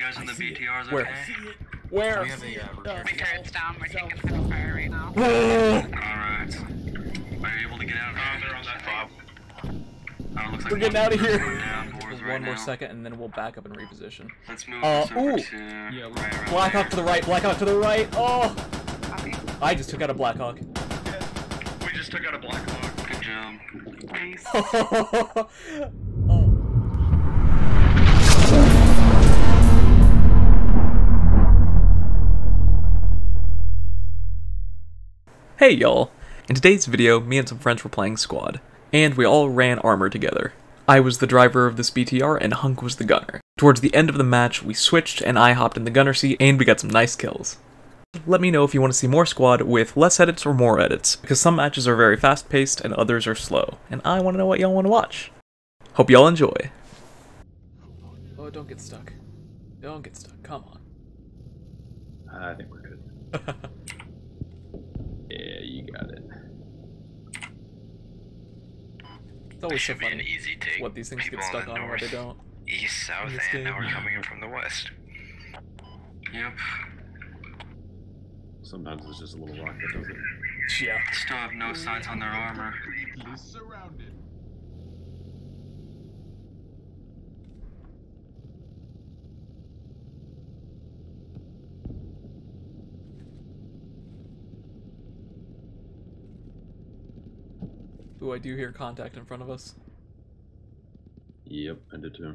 You guys in the BTRs, okay? Where? We have a turret's down. We're taking heavy fire right now. Alright. Are you able to get out? Oh, they're on that fob. We're getting out of here. Just one more second, and then we'll back up and reposition. Let's move over to... Yeah, right, Black Hawk to the right. Black Hawk to the right. Oh! I just took out a Black Hawk. Yeah. We just took out a Black Hawk. Good job. Nice. Oh. Hey y'all! In today's video, me and some friends were playing Squad, and we all ran armor together. I was the driver of this BTR, and Hunk was the gunner. Towards the end of the match, we switched, and I hopped in the gunner seat, and we got some nice kills. Let me know if you want to see more Squad with less edits or more edits, because some matches are very fast-paced, and others are slow, and I want to know what y'all want to watch. Hope y'all enjoy. Oh, don't get stuck. Don't get stuck, come on. I think we're good. Yeah, you got it. It's always so funny easy take. What these things people get stuck on or they don't. East, south, and now we're coming in from the west. Yep. Sometimes it's just a little rock that does it. Yeah. They still have no signs on their armor. Surrounded. Ooh, I do hear contact in front of us. Yep, I did too.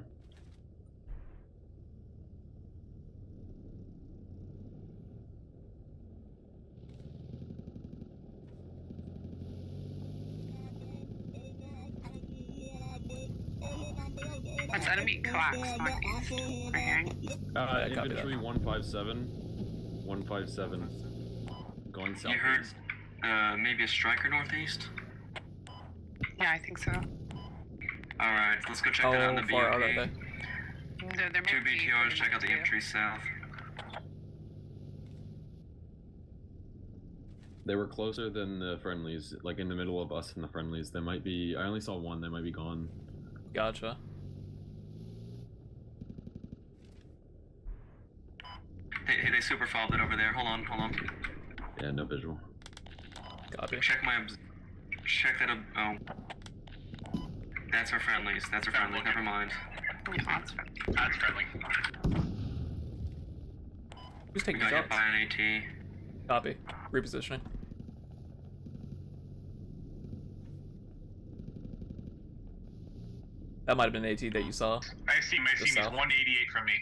That's enemy clocks on east. Infantry 157. 157. Going south. You heard maybe a Stryker northeast? Yeah, I think so. Alright, let's go check that out in the BMP. Two BTRs, check out the infantry south. They were closer than the friendlies, like in the middle of us and the friendlies. They might be, I only saw one, they might be gone. Gotcha. Hey, they super fobbed it over there. Hold on. Yeah, no visual. Copy. Check my... Check that up. Oh. That's our friendlies. That's our friendlies. Never mind. Yeah, that's friendly. Who's taking shots? We got hit by an AT. Copy. Repositioning. That might have been an AT that you saw. I see. He's 188 from me.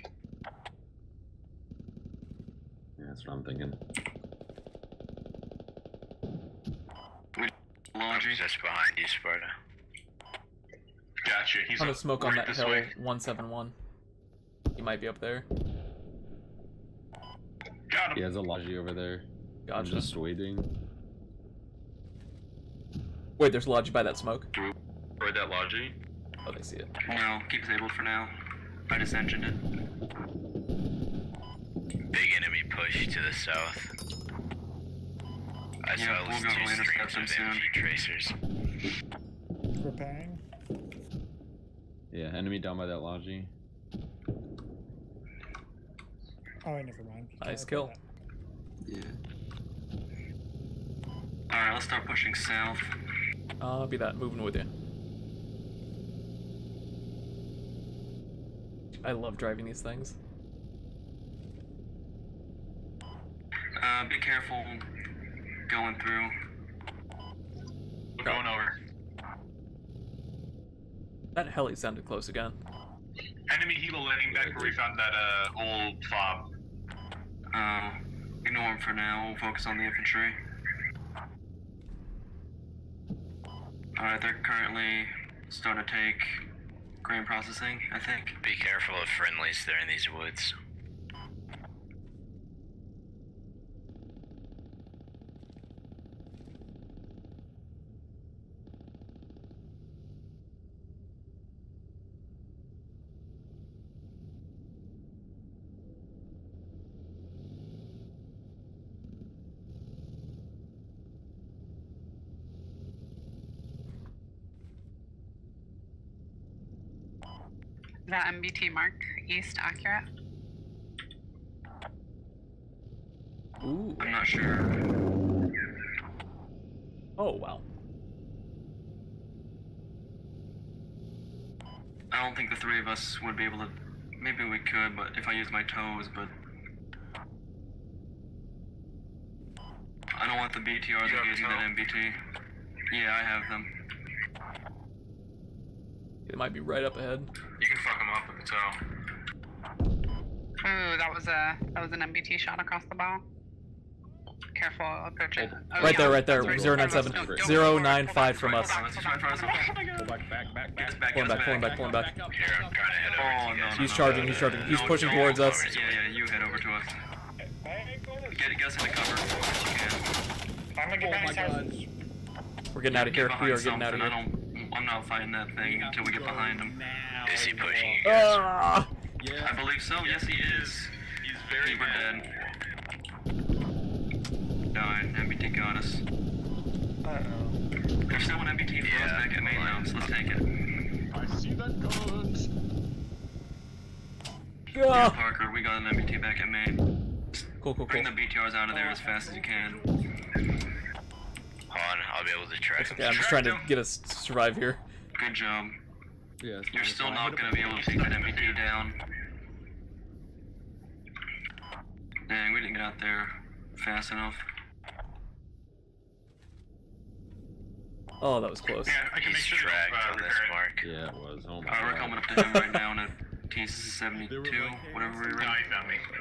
Yeah, that's what I'm thinking. Laundry. Just behind you, Sparta. Gotcha. He's gonna smoke on that hill. 171. He might be up there. Got him. He has a laundry over there. Gotcha. I'm just waiting. Wait, there's laundry by that smoke. Do we avoid that laundry? Oh, they see it. No, keep disabled for now. I just engined it. Big enemy push to the south. Yeah, we'll go and intercept them soon. Tracers. Repairing. Yeah, enemy down by that lodgy. Oh, never mind. Nice kill. Yeah. Alright, let's start pushing south. I'll be that, moving with you. I love driving these things. Be careful. Going through. We're going over. That heli sounded close again. Enemy helo landing back where we found that old fob. Ignore him for now. We'll focus on the infantry. Alright, they're currently starting to take grain processing, I think. Be careful of friendlies. They're in these woods. That MBT mark east accurate? Ooh. I'm not sure. Oh, well. I don't think the three of us would be able to... Maybe we could, but if I use my toes, but... I don't want the BTRs engaging that MBT. Yeah, I have them. It might be right up ahead. You can fuck them up with the toe. Ooh, that was an MBT shot across the bow. Careful, approach it. Oh, right, yeah. There, right there. 097. 095 from us. Pull back. Pulling back. He's charging. He's pushing towards us. Yeah, you head over to us. Get us in the cover. I'm gonna get back to We're getting out of here. We are getting out of here. I'm not fighting that thing until we get behind him. Is he pushing you guys? Yeah. I believe so. Yes, he is. He's very bad. Darn, MBT got us. Uh-oh. There's still an MBT for us back at main now, so let's take it. I see that guns. Yeah, Parker, we got an MBT back at main. Cool. Bring the BTRs out of there as fast as you can. On, I'll be able to track him. Yeah, I'm just trying to get us to survive here. Good job. Yeah, you're still not going to be able to take that MBT down. Dang, we didn't get out there fast enough. Oh, that was close. Yeah, I can make sure tracked on this mark. Yeah, it was. Oh my God. We're coming up to him right now in a T-72, whatever we were. I'd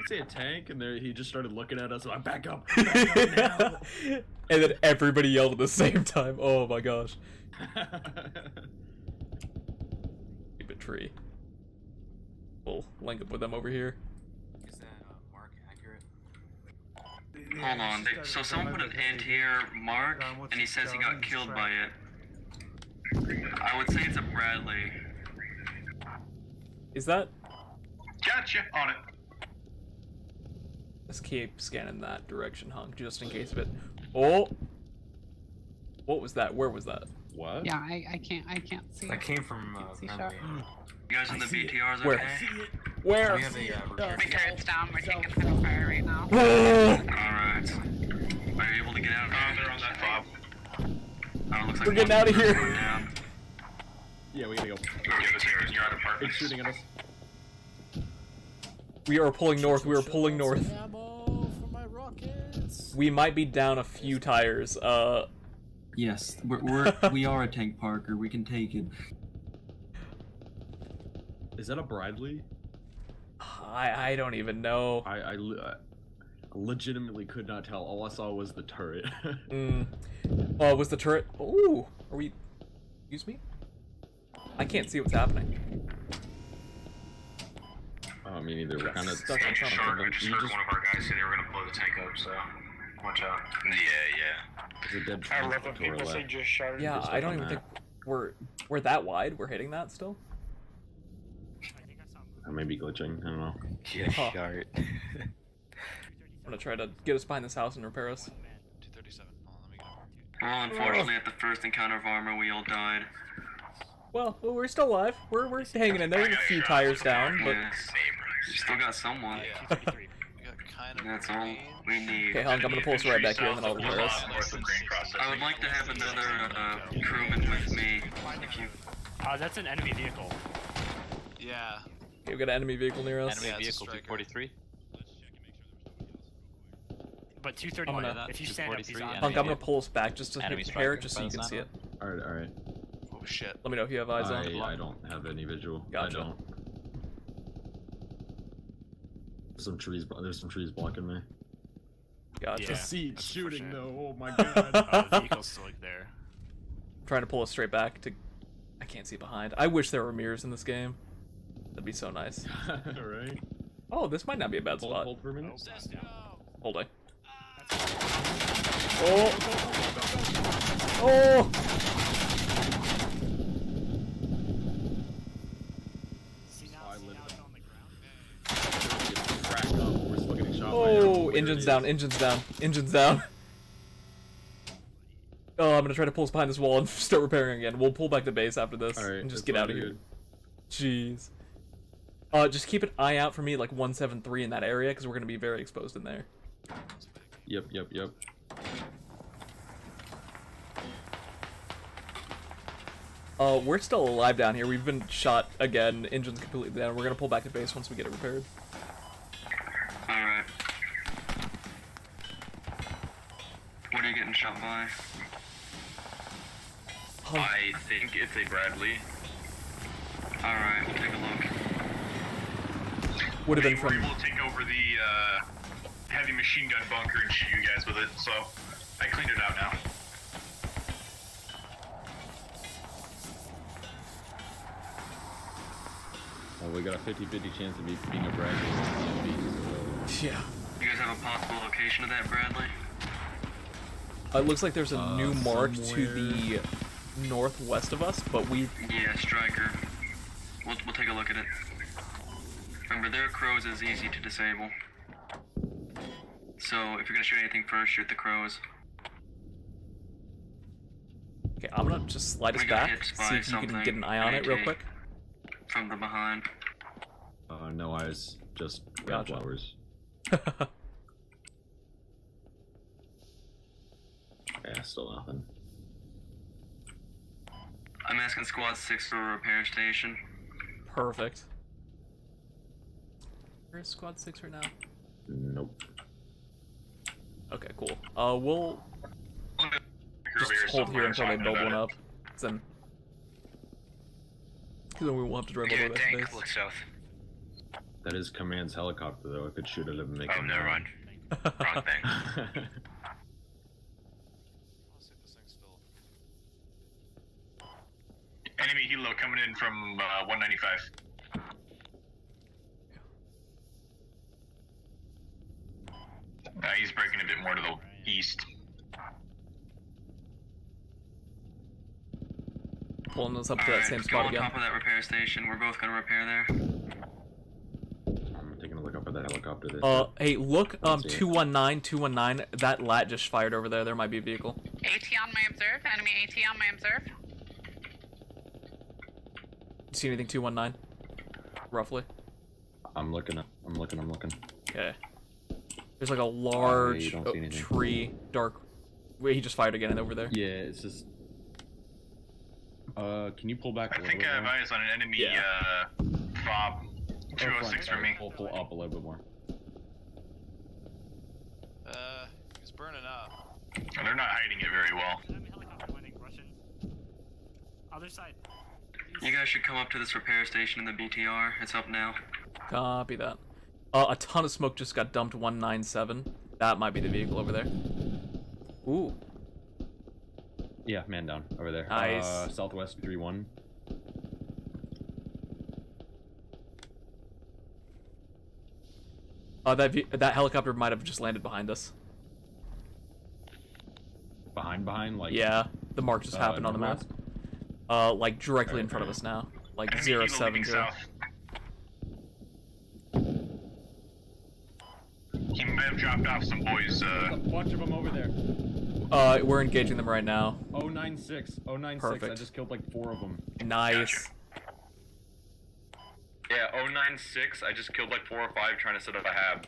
say a tank, and there he just started looking at us, like, back up now. And then everybody yelled at the same time. Oh my gosh. Keep a tree. We'll link up with them over here. Is that mark accurate? Hold on. So someone put an anti-air mark, and he says he got killed by it. I would say it's a Bradley. Is that? Gotcha. On it. Let's keep scanning that direction, Hunk, just in case of it. Oh, what was that? Where was that? What? Yeah, I can't see. That came from. You guys in the BTRs? Okay? Where? We have a. Turrets down. We're taking heavy fire right now. All right. Are you able to get out? They're on that top. Oh, looks like we're getting out of here. Yeah, we gotta go. It's shooting at us. We are pulling north. We are pulling north. We might be down a few tires. Yes, we are a tank, Parker. We can take it. Is that a Bradley? I don't even know. I legitimately could not tell. All I saw was the turret. Was the turret? Ooh, are we? Excuse me. I can't see what's happening. Oh, me neither. We're kind of stuck on top of them. I just heard one of our guys say they were going to blow the tank up, so watch out. Yeah. It's a dead I love when people say just shard. Yeah, I don't even think we're that wide. We're hitting that still. I may be glitching. I don't know. Yeah, shard. I'm going to try to get us behind this house and repair us. 237. Well, unfortunately, at the first encounter of armor, we all died. Well, we're still alive. We're hanging in there. We're a few tires down, but we still got someone. Yeah. That's all we need. Okay, Hunk, I'm gonna pull us right back here, and then I'll repair us. I would like to have another crewman with me. That's an enemy vehicle. Yeah. Okay, we got an enemy vehicle near us. Enemy vehicle 243. But 231. If you stand up, Hunk, I'm gonna pull us back just to repair it, just so you can see it. All right. Oh, shit. Let me know if you have eyes on. I don't have any visual. Gotcha. I don't. There's some trees blocking me. Gotcha. Yeah, see shooting though. Oh my god. The vehicle's still like there. I'm trying to pull us straight back to. I can't see behind. I wish there were mirrors in this game. That'd be so nice. All right. Oh, this might not be a bad spot. Hold for a minute. Hold on. Oh. Oh, engine's down. Oh, I'm gonna try to pull us behind this wall and start repairing again. We'll pull back to base after this and just get out of here. Jeez. Just keep an eye out for me, like 173 in that area, because we're gonna be very exposed in there. Yep. We're still alive down here. We've been shot again. Engine's completely down. We're gonna pull back to base once we get it repaired. Alright. What are you getting shot by? Huh. I think it's a Bradley. Alright, we'll take a look. Would have been from... We'll take over the heavy machine gun bunker and shoot you guys with it, so I cleaned it out now. We got a 50-50 chance of being a Bradley. Yeah. You guys have a possible location of that Bradley? It looks like there's a new mark somewhere to the northwest of us, but we... Yeah, Stryker. We'll take a look at it. Remember, their crows is easy to disable. So, if you're gonna shoot anything first, shoot the crows. Okay, I'm gonna just slide us back, see if you can get an eye on it real quick. From the behind. No eyes, just flowers. Yeah, still nothing. I'm asking Squad 6 for a repair station. Perfect. Where's Squad 6 right now? Nope. Okay, cool. We'll just hold here until they build one up. Then we won't have to drive all the way back to base. That is Command's helicopter, though. I could shoot at him and make him. Oh, never mind. Wrong thing. Enemy helo coming in from 195. He's breaking a bit more to the east. Pulling us up to that same spot again. On top of that repair station, we're both gonna repair there. I'm taking a look up at that helicopter. There. Hey, look, 219. That lat just fired over there. There might be a vehicle. AT on my observe. Enemy AT on my observe. See anything? 219. Roughly. I'm looking. I'm looking. Okay. There's like a large tree. Dark. Wait, he just fired again over there. Yeah, it's just. Can you pull back a little bit more? I think I have eyes on an enemy, Bob. 206 for me. Pull up a little bit more. It's burning up. Oh, they're not hiding it very well. Other side. You guys should come up to this repair station in the BTR. It's up now. Copy that. A ton of smoke just got dumped 197. That might be the vehicle over there. Ooh. Yeah, man down over there. Nice. Southwest 31. That helicopter might have just landed behind us. Behind, like. Yeah, the mark just happened on the map. Like directly in front of us now, like 070. He may have dropped off some boys. A bunch of them over there. We're engaging them right now. 096. 096. Perfect. I just killed like 4 of them. Nice. Gotcha. Yeah, 096. I just killed like 4 or 5 trying to set up a hab.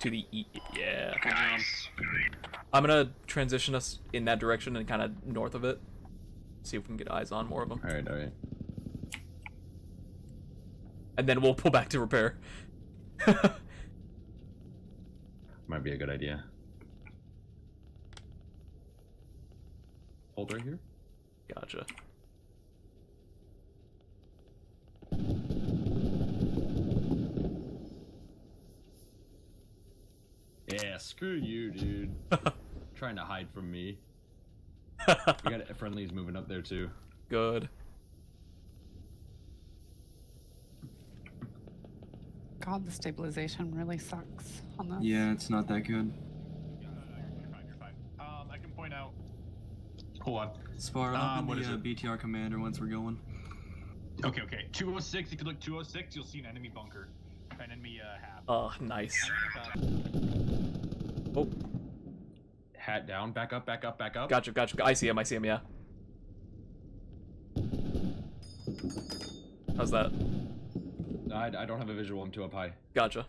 To the E. Yeah. Nice. I'm gonna transition us in that direction and kind of north of it. See if we can get eyes on more of them. Alright. And then we'll pull back to repair. Might be a good idea. Hold right here? Gotcha. Yeah, screw you, dude. Trying to hide from me. We got friendlies moving up there, too. Good. God, the stabilization really sucks on this. Yeah, it's not that good. I can point out. Hold on. Spartan, what is it? BTR commander once we're going. Okay. 206, if you look 206, you'll see an enemy bunker. An enemy hat. Oh, nice. Oh. Hat down, back up. Gotcha. I see him, yeah. How's that? I don't have a visual, I'm too up high. Gotcha.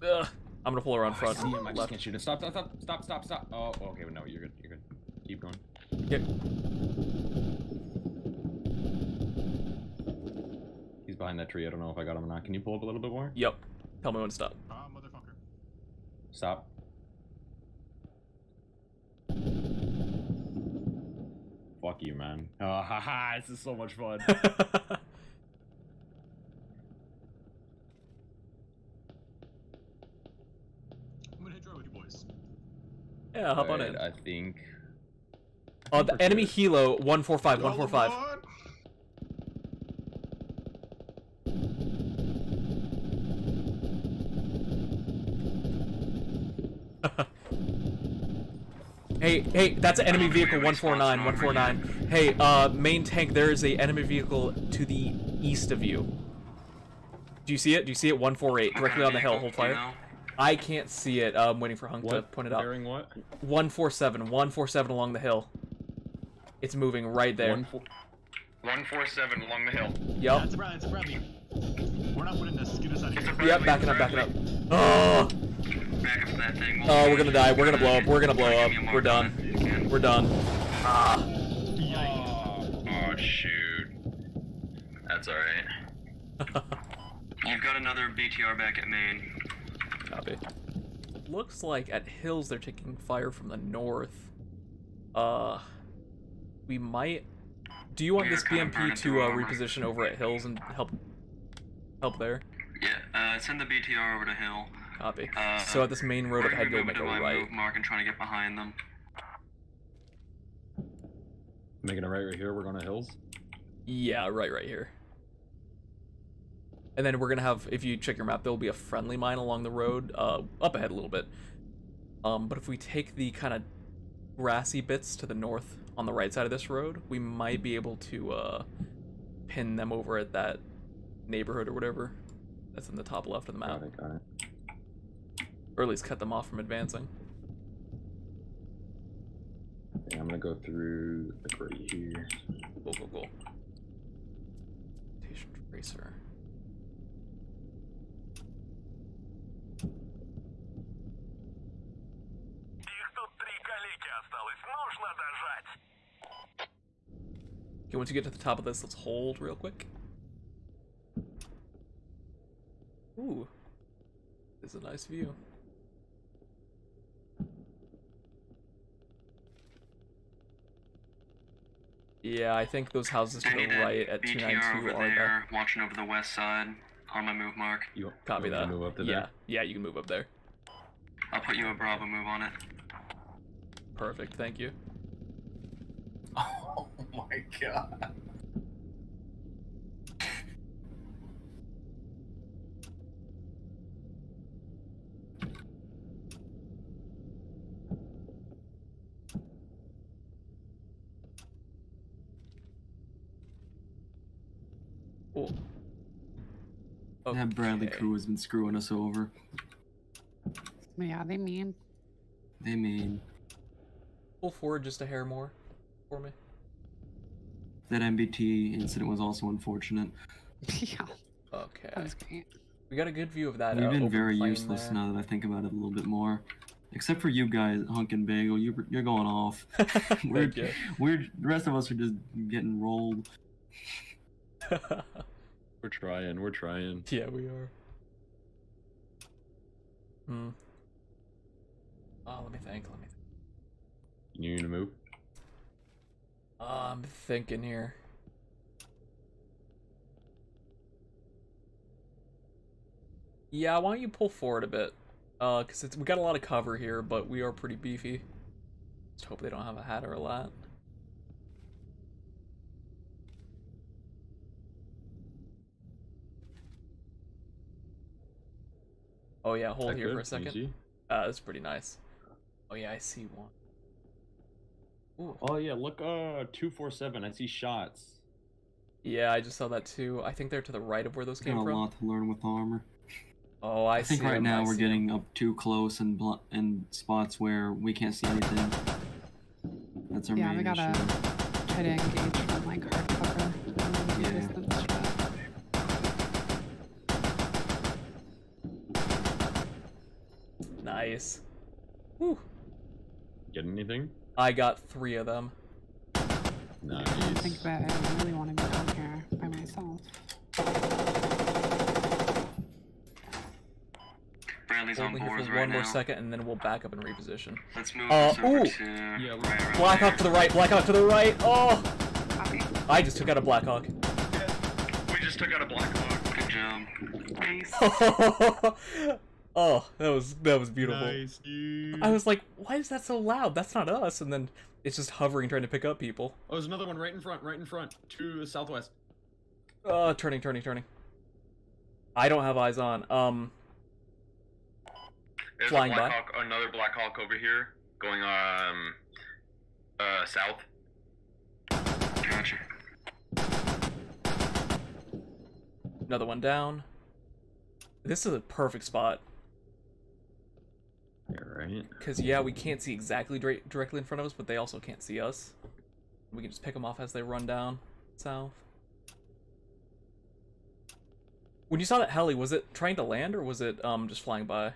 Ugh. I'm gonna pull around front. I just can't shoot it. Stop, stop, stop, stop, stop. Oh, okay, no, you're good, you're good. Keep going. Yep. He's behind that tree. I don't know if I got him or not. Can you pull up a little bit more? Yep. Tell me when to stop. Motherfucker. Stop. Fuck you, man. Oh, haha, this is so much fun. Yeah, hop on it. I think. Oh, the enemy helo 145, 145. Hey, hey, that's an enemy vehicle 149, 149. Hey, main tank, there is a enemy vehicle to the east of you. Do you see it? Do you see it? 148, directly on the hill. Hold fire. I can't see it. I'm waiting for Hunk to point it out. Bearing what? 147. 147 along the hill. It's moving right there. 147 along the hill. Yep. Yeah, it's a Bradley. We're not winning this. Get us out of here. Yep, backing up, backing up. Oh! Back up to that thing. Oh, we're gonna die. We're gonna blow up. We're gonna blow up. We're done. We're done. Ah! Oh, shoot. That's alright. You've got another BTR back at main. Copy. Looks like at hills they're taking fire from the north. We might. Do you want this BMP to reposition over at hills and help there? Yeah, send the BTR over to hill. Copy. So at this main road, I had to make a right. Mark and trying to get behind them. Making a right here. We're going to hills. Yeah, right here. And then we're gonna have, if you check your map, there'll be a friendly mine along the road, up ahead a little bit. But if we take the kind of grassy bits to the north on the right side of this road, we might be able to pin them over at that neighborhood or whatever. That's in the top left of the map. Got it. Or at least cut them off from advancing. Okay, I'm gonna go through like right here. Go. Rotation tracer. Okay, once you get to the top of this, let's hold real quick. Ooh, this is a nice view. Yeah, I think those houses to the right at 292 are there. Watching over the west side on my move mark. You copy that? Move up to there? Yeah, you can move up there. I'll put you a Bravo move on it. Perfect, thank you. Oh my god. Cool. Okay. That Bradley crew has been screwing us over. Yeah, they mean. They mean. Pull forward just a hair more for me. That MBT incident was also unfortunate. Yeah. Okay. That was great. We got a good view of that. We've been very useless there. Now that I think about it a little bit more. Except for you guys, Hunk and Bagel, you're going off. The rest of us are just getting rolled. We're trying. Yeah, we are. Hmm. Oh, let me think. You need to move? I'm thinking here. Yeah, why don't you pull forward a bit? Cause we got a lot of cover here, but we are pretty beefy. Just hope they don't have a hat or a lat. Oh yeah, hold here for a second. That's pretty nice. Oh yeah, I see one. Ooh. Oh yeah, look, 247. I see shots. Yeah, I just saw that too. I think they're to the right of where those came from. Got a lot to learn with armor. Oh, I see. I think right now we're getting up too close and spots where we can't see anything. That's our main issue. Yeah, we gotta try to engage from like hard cover. Yeah. Nice. Whew. Get anything? I got 3 of them. Nice. I think that I really want to go down here by myself. Bradley's on boards right now. One more second, and then we'll back up and reposition. Let's move over to... Yeah, right Black Hawk to the right, Black Hawk to the right! Oh! I just took out a Black Hawk. We just took out a Black Hawk. Good job. Nice. Oh, that was beautiful. Nice, dude. I was like, why is that so loud? That's not us. And then it's just hovering, trying to pick up people. Oh, there's another one right in front, to the southwest. Turning. I don't have eyes on. There's flying a Black Hawk, another Black Hawk over here, going south. Gotcha. Another one down. This is a perfect spot. You're right. Because, yeah, we can't see exactly directly in front of us, but they also can't see us. We can just pick them off as they run down south. When you saw that heli, was it trying to land, or was it just flying by?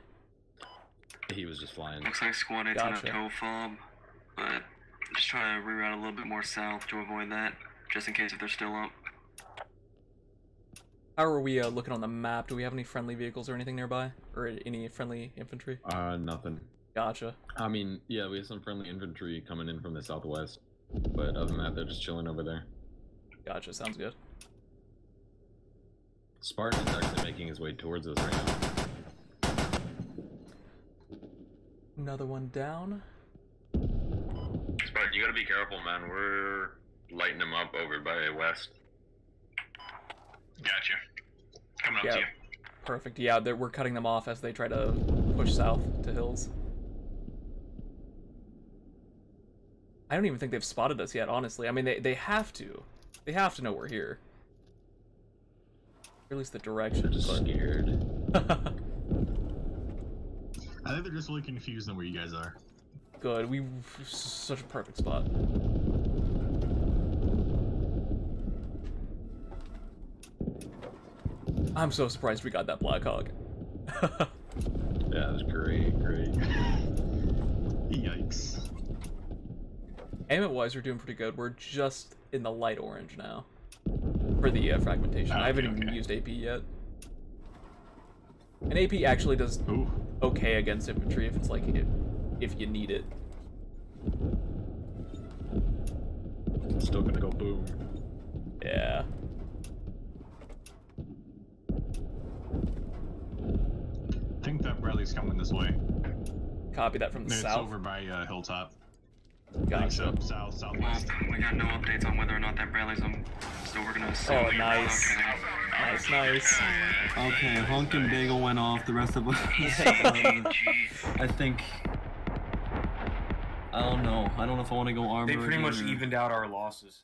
He was just flying. Looks like Squad 8's on a toe fob, but just trying to reroute a little bit more south to avoid that, just in case if they're still up. How are we looking on the map? Do we have any friendly vehicles or anything nearby? Or any friendly infantry? Nothing. Gotcha. I mean, yeah, we have some friendly infantry coming in from the southwest. But other than that, they're just chilling over there. Gotcha, sounds good. Spartan is actually making his way towards us right now. Another one down. Spartan, you gotta be careful, man. We're lighting him up over by west. Gotcha. Coming up to you. Perfect. Yeah, we're cutting them off as they try to push south to hills. I don't even think they've spotted us yet, honestly. I mean, they have to. They have to know we're here. Or at least the direction. They're just scared. I think they're just really confused on where you guys are. Good. We're such a perfect spot. I'm so surprised we got that Black Hawk. Yeah, that was great. Yikes. Aim-wise, we're doing pretty good. We're just in the light orange now for the fragmentation. I haven't even used AP yet. And AP actually does okay against infantry if it's like if you need it. It's still gonna go boom. Yeah. I think that Bradley's coming this way. Copy that from the south. It's over by Hilltop. Gotcha. Southwest. Well, we got no updates on whether or not that Bradley's on, so we're gonna assume. Oh, nice. Nice. Okay, Hunk and Bagel went off. The rest of us. I think. I don't know. I don't know if I want to go armored. They pretty much evened out our losses.